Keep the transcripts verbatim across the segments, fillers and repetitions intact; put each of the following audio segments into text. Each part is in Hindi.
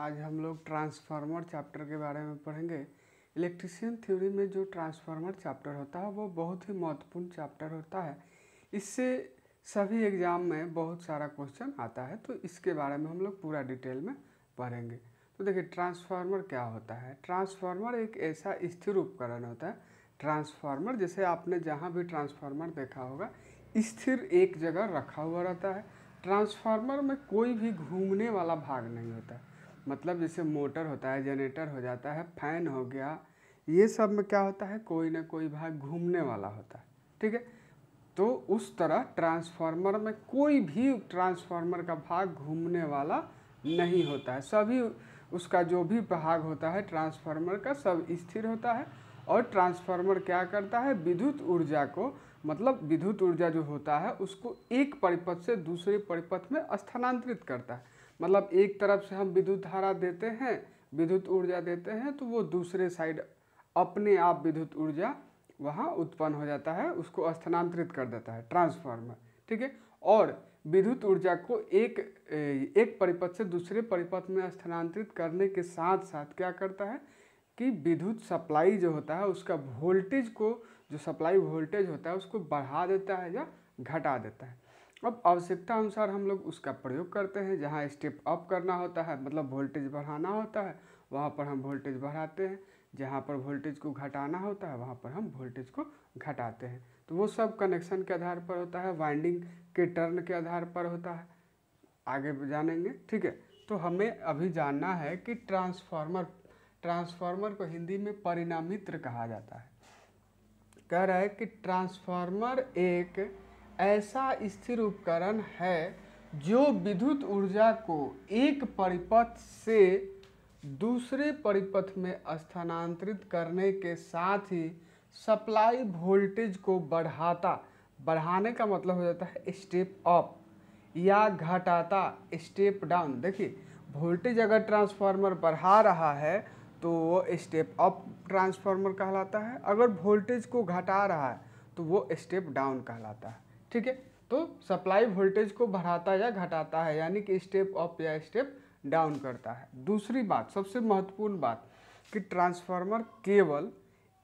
आज हम लोग ट्रांसफार्मर चैप्टर के बारे में पढ़ेंगे। इलेक्ट्रिशियन थ्योरी में जो ट्रांसफार्मर चैप्टर होता है वो बहुत ही महत्वपूर्ण चैप्टर होता है। इससे सभी एग्ज़ाम में बहुत सारा क्वेश्चन आता है, तो इसके बारे में हम लोग पूरा डिटेल में पढ़ेंगे। तो देखिए, ट्रांसफार्मर क्या होता है। ट्रांसफार्मर एक ऐसा स्थिर उपकरण होता है। ट्रांसफार्मर जैसे आपने जहाँ भी ट्रांसफार्मर देखा होगा, स्थिर एक जगह रखा हुआ रहता है। ट्रांसफार्मर में कोई भी घूमने वाला भाग नहीं होता, मतलब जैसे मोटर होता है, जनरेटर हो जाता है, फैन हो गया, ये सब में क्या होता है, कोई ना कोई भाग घूमने वाला होता है। ठीक है, तो उस तरह ट्रांसफार्मर में कोई भी ट्रांसफार्मर का भाग घूमने वाला नहीं होता है। सभी उसका जो भी भाग होता है ट्रांसफार्मर का, सब स्थिर होता है। और ट्रांसफार्मर क्या करता है, विद्युत ऊर्जा को, मतलब विद्युत ऊर्जा जो होता है उसको एक परिपथ से दूसरे परिपथ में स्थानांतरित करता है। मतलब एक तरफ से हम विद्युत धारा देते हैं, विद्युत ऊर्जा देते हैं, तो वो दूसरे साइड अपने आप विद्युत ऊर्जा वहाँ उत्पन्न हो जाता है, उसको स्थानांतरित कर देता है ट्रांसफार्मर। ठीक है, और विद्युत ऊर्जा को एक एक परिपथ से दूसरे परिपथ में स्थानांतरित करने के साथ साथ क्या करता है कि विद्युत सप्लाई जो होता है उसका वोल्टेज को, जो सप्लाई वोल्टेज होता है उसको बढ़ा देता है या घटा देता है। अब आवश्यकता अनुसार हम लोग उसका प्रयोग करते हैं। जहाँ स्टेप अप करना होता है, मतलब वोल्टेज बढ़ाना होता है, वहाँ पर हम वोल्टेज बढ़ाते हैं। जहाँ पर वोल्टेज को घटाना होता है, वहाँ पर हम वोल्टेज को घटाते हैं। तो वो सब कनेक्शन के आधार पर होता है, वाइंडिंग के टर्न के आधार पर होता है। आगे जानेंगे। ठीक है, तो हमें अभी जानना है कि ट्रांसफार्मर ट्रांसफार्मर को हिंदी में परिणामित्र कहा जाता है। कह रहा है कि ट्रांसफार्मर एक ऐसा स्थिर उपकरण है जो विद्युत ऊर्जा को एक परिपथ से दूसरे परिपथ में स्थानांतरित करने के साथ ही सप्लाई वोल्टेज को बढ़ाता, बढ़ाने का मतलब हो जाता है स्टेप अप, या घटाता स्टेप डाउन। देखिए, वोल्टेज अगर ट्रांसफार्मर बढ़ा रहा है तो वो स्टेप अप ट्रांसफार्मर कहलाता है, अगर वोल्टेज को घटा रहा है तो वो स्टेप डाउन कहलाता है। ठीक है, तो सप्लाई वोल्टेज को बढ़ाता या घटाता है, यानी कि स्टेप अप या स्टेप डाउन करता है। दूसरी बात, सबसे महत्वपूर्ण बात, कि ट्रांसफार्मर केवल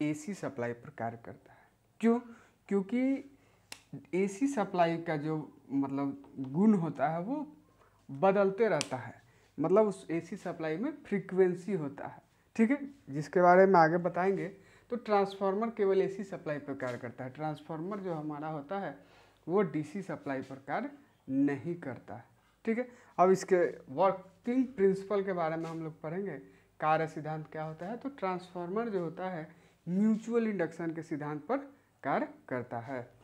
एसी सप्लाई पर कार्य करता है। क्यों? क्योंकि एसी सप्लाई का जो मतलब गुण होता है वो बदलते रहता है, मतलब उस एसी सप्लाई में फ्रीक्वेंसी होता है। ठीक है, जिसके बारे में आगे बताएंगे। तो ट्रांसफार्मर केवल एसी सप्लाई पर कार्य करता है। ट्रांसफार्मर जो हमारा होता है वो डीसी सप्लाई पर कार्य नहीं करता है। ठीक है, अब इसके वर्किंग प्रिंसिपल के बारे में हम लोग पढ़ेंगे। कार्य सिद्धांत क्या होता है, तो ट्रांसफार्मर जो होता है म्यूचुअल इंडक्शन के सिद्धांत पर कार्य करता है।